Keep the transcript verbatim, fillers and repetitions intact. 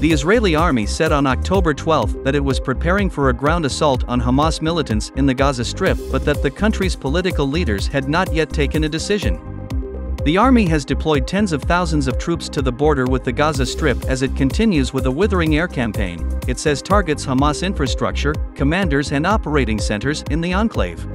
The Israeli army said on October twelfth that it was preparing for a ground assault on Hamas militants in the Gaza Strip, but that the country's political leaders had not yet taken a decision. The army has deployed tens of thousands of troops to the border with the Gaza Strip as it continues with a withering air campaign. It says targets Hamas infrastructure, commanders and operating centers in the enclave.